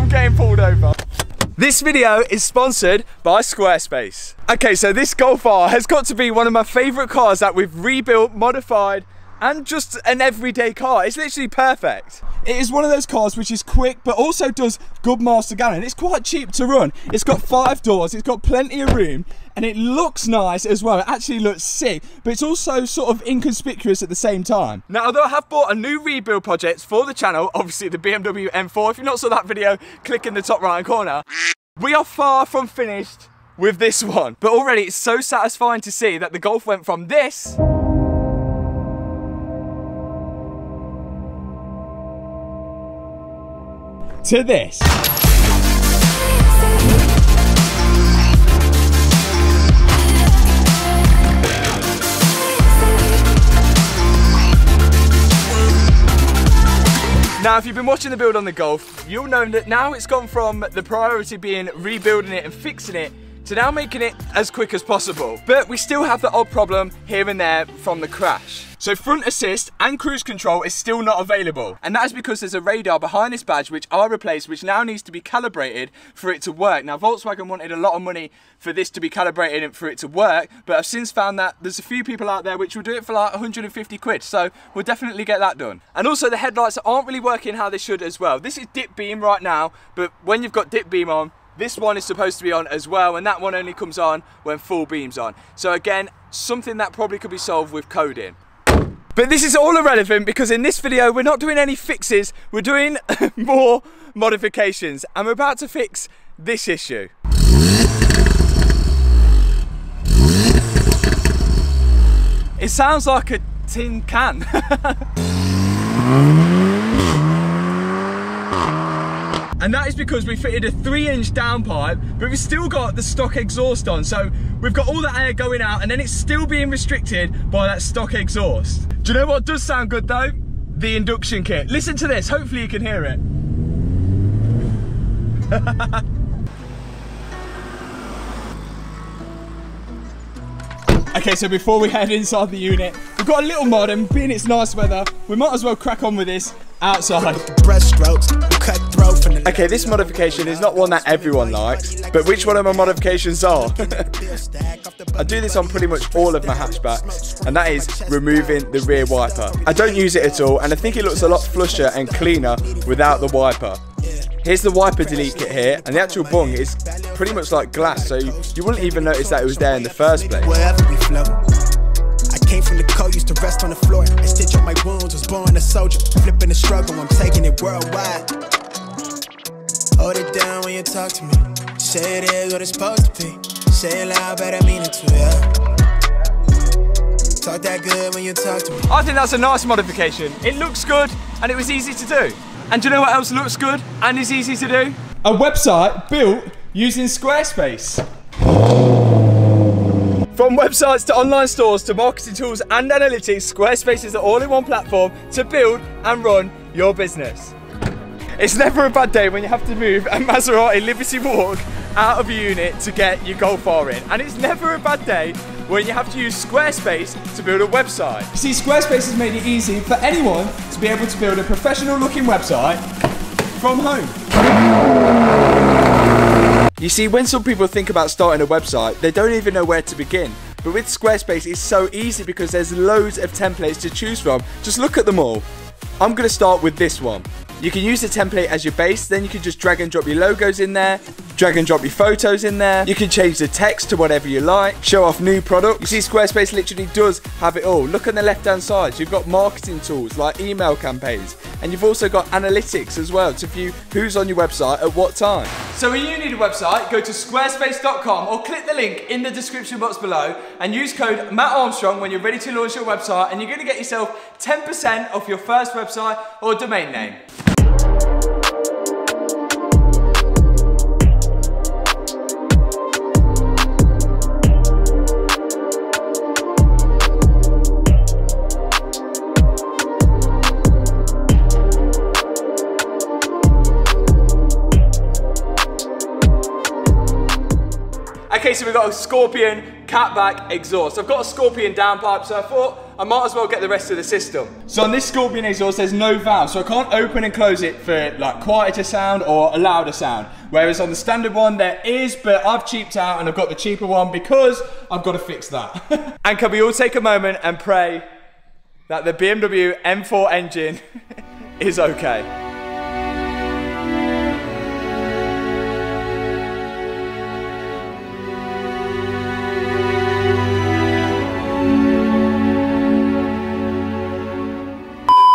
I'm getting pulled over. This video is sponsored by Squarespace. Okay, so this Golf R has got to be one of my favorite cars that we've rebuilt, modified, and just an everyday car. It's literally perfect. It is one of those cars which is quick, but also does good miles to gallon. It's quite cheap to run. It's got 5 doors, it's got plenty of room, and it looks nice as well. It actually looks sick, but it's also sort of inconspicuous at the same time. Now, although I have bought a new rebuild project for the channel, obviously the BMW M4, if you've not saw that video, click in the top right-hand corner. We are far from finished with this one, but already it's so satisfying to see that the Golf went from this to this. Now, if you've been watching the build on the Golf, you'll know that now it's gone from the priority being rebuilding it and fixing it to now making it as quick as possible. But we still have the odd problem here and there from the crash. So front assist and cruise control is still not available. And that is because there's a radar behind this badge which I replaced, which now needs to be calibrated for it to work. Now, Volkswagen wanted a lot of money for this to be calibrated and for it to work, but I've since found that there's a few people out there which will do it for like 150 quid. So we'll definitely get that done. And also the headlights aren't really working how they should as well. This is dip beam right now, but when you've got dip beam on, this one is supposed to be on as well, and that one only comes on when full beam's on. So again, something that probably could be solved with coding. But this is all irrelevant because in this video, we're not doing any fixes, we're doing more modifications, and we're about to fix this issue. It sounds like a tin can. And that is because we fitted a 3-inch downpipe, but we've still got the stock exhaust on. So we've got all that air going out and then it's still being restricted by that stock exhaust. Do you know what does sound good though? The induction kit. Listen to this, hopefully you can hear it. Okay, so before we head inside the unit, we've got a little mod, and being it's nice weather, we might as well crack on with this outside. Okay, this modification is not one that everyone likes, but which one of my modifications are? I do this on pretty much all of my hatchbacks, and that is removing the rear wiper. I don't use it at all, and I think it looks a lot flusher and cleaner without the wiper. Here's the wiper delete kit here, and the actual bung is pretty much like glass, so you wouldn't even notice that it was there in the first place. Came from the cold, used to rest on the floor. I stitch up my wounds, was born a soldier. Flipping the struggle, I'm taking it worldwide. Hold it down when you talk to me. Say it is what it's supposed to be. Say it loud, but I mean it to you. Talk that good when you talk to me. I think that's a nice modification. It looks good, and it was easy to do. And do you know what else looks good and is easy to do? A website built using Squarespace. From websites to online stores to marketing tools and analytics, Squarespace is the all-in-one platform to build and run your business. It's never a bad day when you have to move a Maserati Liberty Walk out of a unit to get your Golf R in. And it's never a bad day when you have to use Squarespace to build a website. See, Squarespace has made it easy for anyone to be able to build a professional-looking website from home. You see, when some people think about starting a website, they don't even know where to begin. But with Squarespace, it's so easy because there's loads of templates to choose from. Just look at them all. I'm going to start with this one. You can use the template as your base, then you can just drag and drop your logos in there, drag and drop your photos in there. You can change the text to whatever you like, show off new products. You see, Squarespace literally does have it all. Look on the left-hand side, you've got marketing tools like email campaigns, and you've also got analytics as well to view who's on your website at what time. So when you need a website, go to squarespace.com or click the link in the description box below and use code Matt Armstrong when you're ready to launch your website, and you're going to get yourself 10% off your first website or domain name. Okay, so we've got a Scorpion catback exhaust. I've got a Scorpion downpipe, so I thought I might as well get the rest of the system. So on this Scorpion exhaust, there's no valve, so I can't open and close it for like quieter sound or a louder sound. Whereas on the standard one, there is, but I've cheaped out and I've got the cheaper one because I've got to fix that. And can we all take a moment and pray that the BMW M4 engine is okay?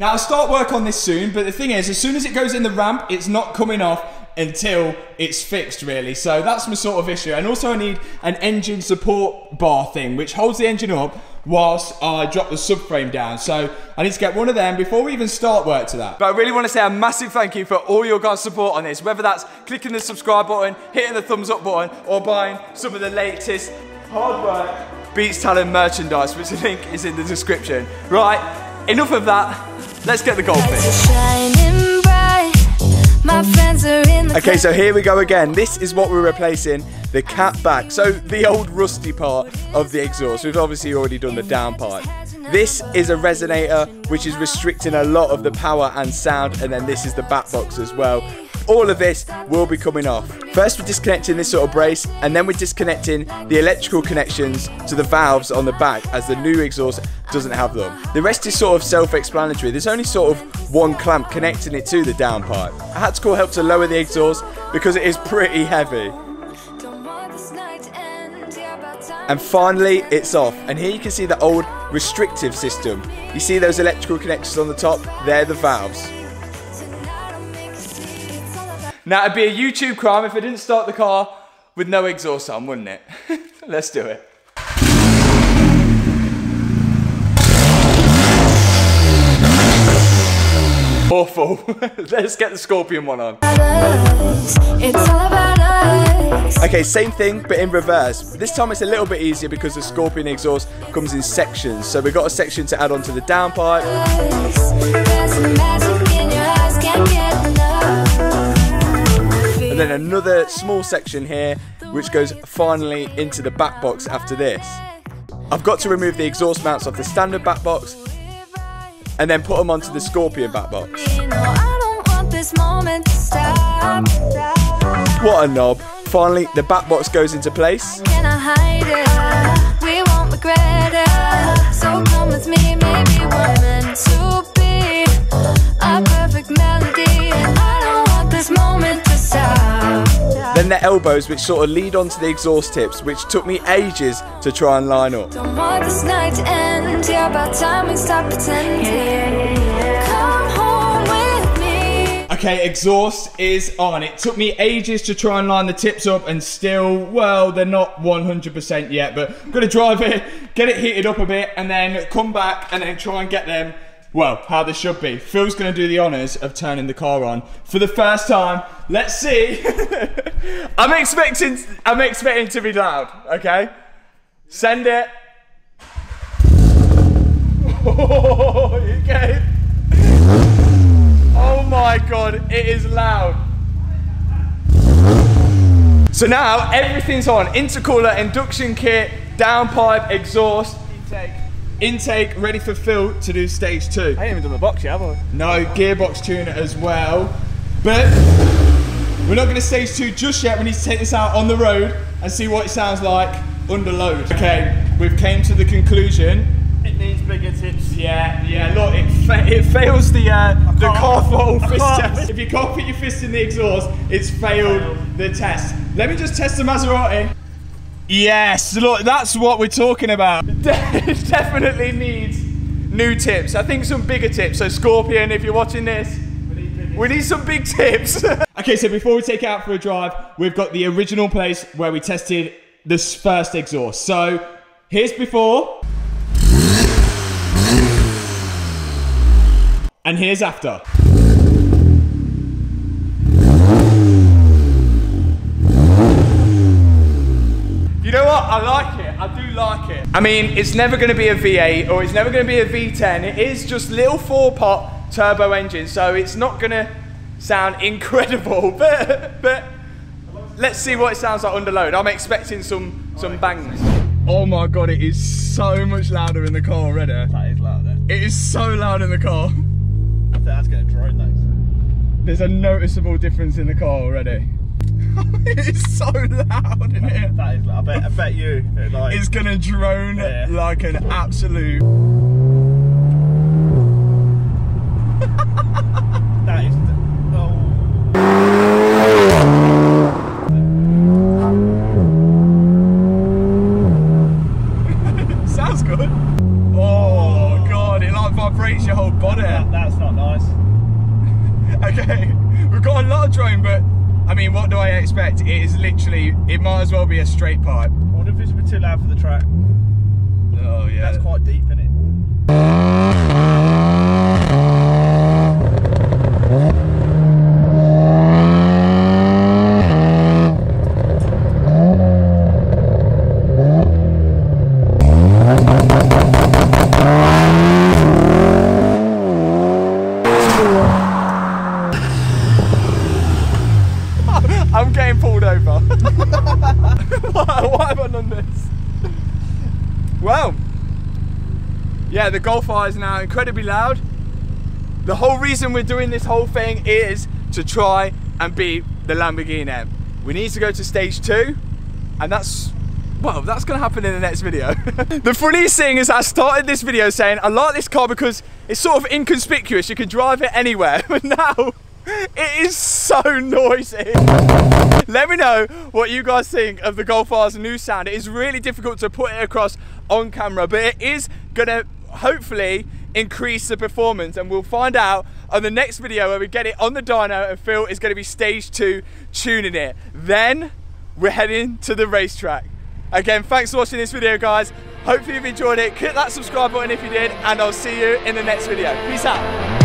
Now, I'll start work on this soon, but the thing is, as soon as it goes in the ramp, it's not coming off until it's fixed, really. So that's my sort of issue. And also I need an engine support bar thing, which holds the engine up whilst I drop the subframe down. So I need to get one of them before we even start work to that. But I really want to say a massive thank you for all your guys' support on this, whether that's clicking the subscribe button, hitting the thumbs up button, or buying some of the latest Hard Work Beats Talent merchandise, which the link is in the description. Right, enough of that. Let's get the golf in. Okay, so here we go again. This is what we're replacing, the cat back. So the old rusty part of the exhaust. We've obviously already done the down part. This is a resonator, which is restricting a lot of the power and sound. And then this is the back box as well. All of this will be coming off. First, we're disconnecting this sort of brace, and then we're disconnecting the electrical connections to the valves on the back, as the new exhaust doesn't have them. The rest is sort of self-explanatory. There's only sort of one clamp connecting it to the downpipe. I had to call help to lower the exhaust because it is pretty heavy. And finally, it's off. And here you can see the old restrictive system. You see those electrical connections on the top? They're the valves. Now, it'd be a YouTube crime if I didn't start the car with no exhaust on, wouldn't it? Let's do it. Awful. Let's get the Scorpion one on. Okay, same thing, but in reverse. This time it's a little bit easier because the Scorpion exhaust comes in sections. So we've got a section to add on to the downpipe. And then another small section here, which goes finally into the back box after this. I've got to remove the exhaust mounts off the standard back box and then put them onto the Scorpion back box. What a knob. Finally, the back box goes into place. Then the elbows, which sort of lead onto the exhaust tips, which took me ages to try and line up. Okay, exhaust is on. It took me ages to try and line the tips up, and still, well, they're not 100% yet, but I'm gonna drive it, get it heated up a bit, and then come back and then try and get them, well, how this should be. Phil's gonna do the honors of turning the car on for the first time. Let's see. I'm expecting to be loud, okay? Send it. Oh, you gave. Oh my God, it is loud. So now everything's on. Intercooler, induction kit, downpipe, exhaust, intake ready for Phil to do stage 2. I ain't even done the box yet, have I? No, gearbox tuner as well. But we're not gonna stage 2 just yet. We need to take this out on the road and see what it sounds like under load. Okay, we've came to the conclusion. It needs bigger tips. Yeah, yeah, look, it fails the car throttle fist test. If you can't put your fist in the exhaust, it's failed the test. Let me just test the Maserati. Yes, look, that's what we're talking about. It definitely needs new tips. I think some bigger tips. So Scorpion, if you're watching this, we need some big tips. Okay, so before we take it out for a drive, we've got the original place where we tested this first exhaust. So here's before. And here's after. You know what, I like it, I do like it. I mean, it's never gonna be a V8 or it's never gonna be a V10. It is just little 4-pot turbo engine, so it's not gonna sound incredible, but let's see what it sounds like under load. I'm expecting some bangs. Oh my god, it is so much louder in the car already. That is louder. It is so loud in the car. I think that's going to drone those. There's a noticeable difference in the car already. It is so loud in here. That is loud. I bet you. Like, it's going to drone like an absolute... That is... your whole body. That's not nice. Okay, we've got a lot of drone, but I mean, what do I expect? It is literally, it might as well be a straight pipe. I wonder if it's a bit too loud for the track. Oh yeah. That's quite deep, isn't it? Yeah, the Golf R is now incredibly loud. The whole reason we're doing this whole thing is to try and beat the Lamborghini M. We need to go to stage 2, and that's gonna happen in the next video. The funniest thing is I started this video saying I like this car because it's sort of inconspicuous, you can drive it anywhere, but now it is so noisy. Let me know what you guys think of the Golf R's new sound. It is really difficult to put it across on camera, but it is gonna hopefully increase the performance, and we'll find out on the next video where we get it on the dyno, and Phil is going to be stage 2 tuning it. Then we're heading to the racetrack. Again, thanks for watching this video, guys. Hopefully you've enjoyed it. Click that subscribe button if you did, and I'll see you in the next video. Peace out.